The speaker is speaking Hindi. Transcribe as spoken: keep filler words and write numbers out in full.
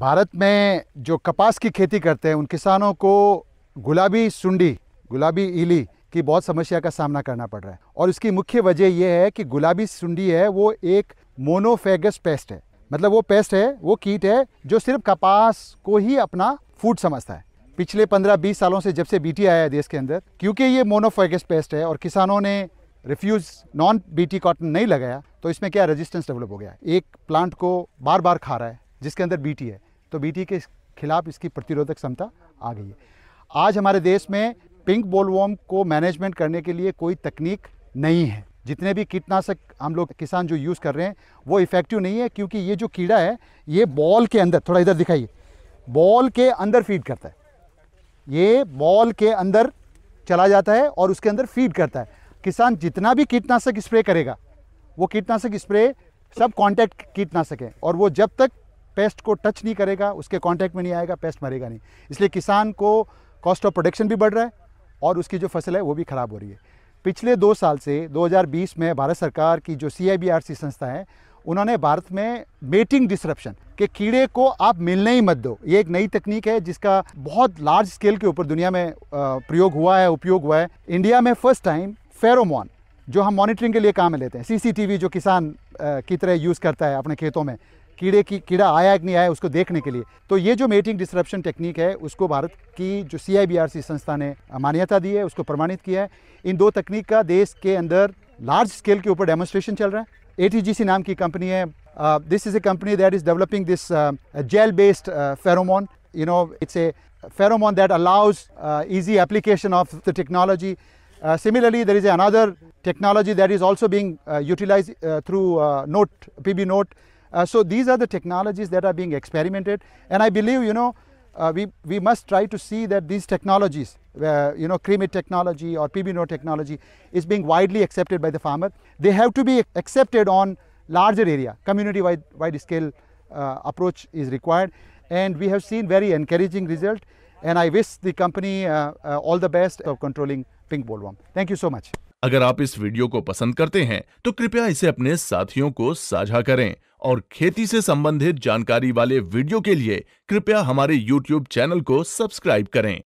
भारत में जो कपास की खेती करते हैं उन किसानों को गुलाबी सुंडी, गुलाबी इली की बहुत समस्या का सामना करना पड़ रहा है। और इसकी मुख्य वजह यह है कि गुलाबी सुंडी है वो एक मोनोफेगस पेस्ट है, मतलब वो पेस्ट है, वो कीट है जो सिर्फ कपास को ही अपना फूड समझता है। पिछले पंद्रह बीस सालों से जब से बीटी आया है देश के अंदर, क्योंकि ये मोनोफेगस पेस्ट है और किसानों ने रिफ्यूज़ नॉन बीटी कॉटन नहीं लगाया, तो इसमें क्या रेजिस्टेंस डेवलप हो गया। एक प्लांट को बार बार खा रहा है जिसके अंदर बीटी है, तो बीटी के खिलाफ इसकी प्रतिरोधक क्षमता आ गई है। आज हमारे देश में पिंक बोलवॉर्म को मैनेजमेंट करने के लिए कोई तकनीक नहीं है। जितने भी कीटनाशक हम लोग किसान जो यूज़ कर रहे हैं वो इफेक्टिव नहीं है, क्योंकि ये जो कीड़ा है ये बॉल के अंदर, थोड़ा इधर दिखाइए, बॉल के अंदर फीड करता है। ये बॉल के अंदर चला जाता है और उसके अंदर फीड करता है। किसान जितना भी कीटनाशक स्प्रे करेगा, वो कीटनाशक स्प्रे सब कॉन्टैक्ट कीटनाशक है, और वो जब तक पेस्ट को टच नहीं करेगा, उसके कांटेक्ट में नहीं आएगा, पेस्ट मरेगा नहीं। इसलिए किसान को कॉस्ट ऑफ प्रोडक्शन भी बढ़ रहा है और उसकी जो फसल है वो भी ख़राब हो रही है। पिछले दो साल से दो हज़ार बीस में भारत सरकार की जो सी आई बी आर सी संस्था है, उन्होंने भारत में मेटिंग डिसरप्शन के कीड़े को आप मिलने ही मत दो, ये एक नई तकनीक है जिसका बहुत लार्ज स्केल के ऊपर दुनिया में प्रयोग हुआ है, उपयोग हुआ है। इंडिया में फर्स्ट टाइम फेरोमोन, जो हम मॉनिटरिंग के लिए काम में लेते हैं, सी सी टी वी जो किसान की तरह यूज़ करता है अपने खेतों में, कीड़े की कीड़ा आया कि नहीं आया उसको देखने के लिए, तो ये जो मेटिंग डिसरप्शन टेक्निक है उसको भारत की जो सी आई बी आर सी संस्था ने मान्यता दी है, उसको प्रमाणित किया है। इन दो तकनीक का देश के अंदर लार्ज स्केल के ऊपर डेमोन्स्ट्रेशन चल रहा है। ए टी जी सी नाम की कंपनी है, this is a company that is developing this gel based pheromone, you know it's a pheromone that allows easy application of the technology. Uh, similarly, there is another technology that is also being uh, utilized uh, through uh, note, P B note. Uh, so these are the technologies that are being experimented, and I believe you know uh, we we must try to see that these technologies, uh, you know, CREMIT technology or P B note technology, is being widely accepted by the farmer. They have to be accepted on larger area, community wide wide scale uh, approach is required, and we have seen very encouraging result. And I wish the company uh, uh, all the best of controlling pink bollworm. Thank you so much. अगर आप इस वीडियो को पसंद करते हैं तो कृपया इसे अपने साथियों को साझा करें, और खेती से संबंधित जानकारी वाले वीडियो के लिए कृपया हमारे यूट्यूब चैनल को सब्सक्राइब करें।